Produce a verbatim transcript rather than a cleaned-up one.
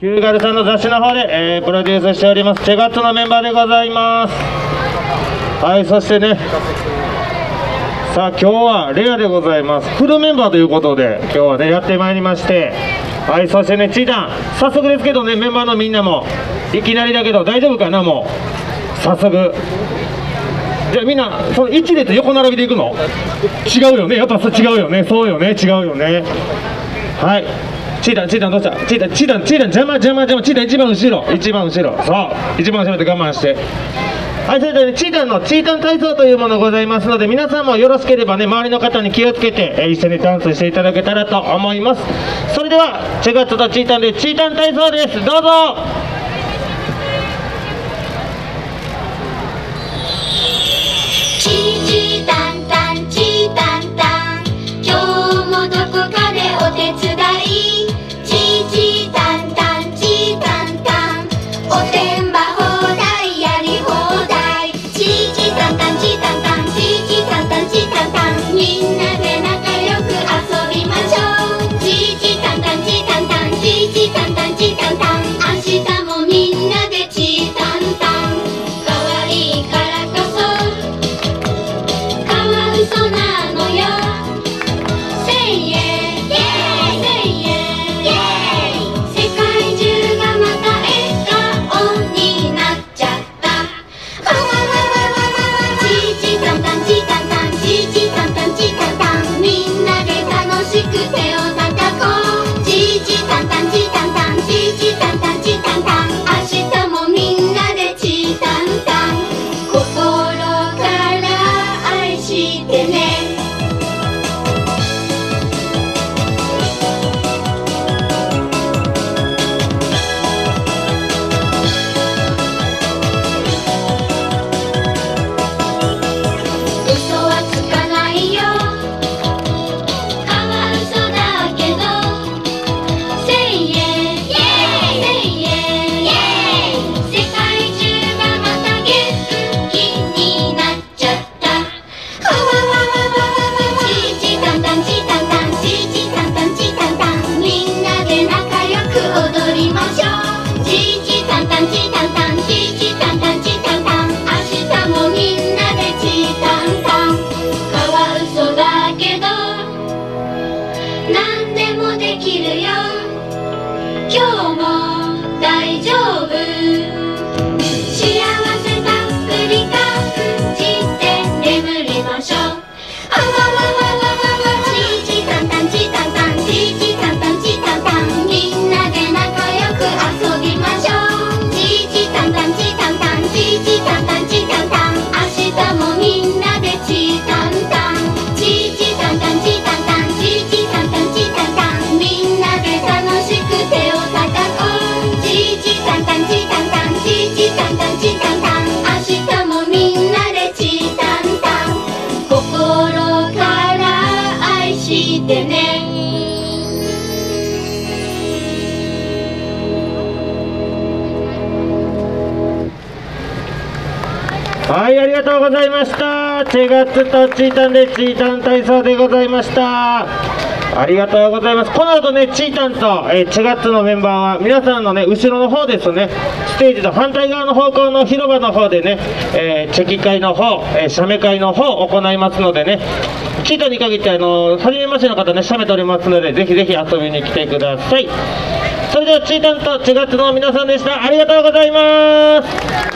キューガルさんの雑誌の方で、えー、プロデュースしておりますチェガットのメンバーでございます。はい、そしてね、さあ今日はレアでございます。フルメンバーということで今日はねやってまいりまして、はい、そしてね、ちーたん早速ですけどね、メンバーのみんなもいきなりだけど大丈夫かな。もう早速じゃあみんなその一列横並びでいくの違うよね、やっぱ違うよね、そうよね、違うよね。はい、チータン、チータンどうした？チータン、チータン、チータン、邪魔、邪魔、邪魔、チータン、一番後ろ、一番後ろ、そう、一番後ろで我慢して。はい、それでは、チータンのチータン体操というものございますので、皆さんもよろしければね、周りの方に気をつけて、一緒にダンスしていただけたらと思います。それでは、チェガットとチータンでチータン体操です。どうぞ。今日も大丈夫。はい、ありがとうございました。チェガットとチータンでチータン体操でございました。ありがとうございます。この後ね、チータンと、えー、チェガットのメンバーは皆さんのね、後ろの方ですね、ステージと反対側の方向の広場の方でね、えー、チェキ会の方、えー、シャメ会の方を行いますのでね、チータンに限ってあのー、初めましての方ね、シャメておりますので、ぜひぜひ遊びに来てください。それではチータンとチェガットの皆さんでした。ありがとうございます。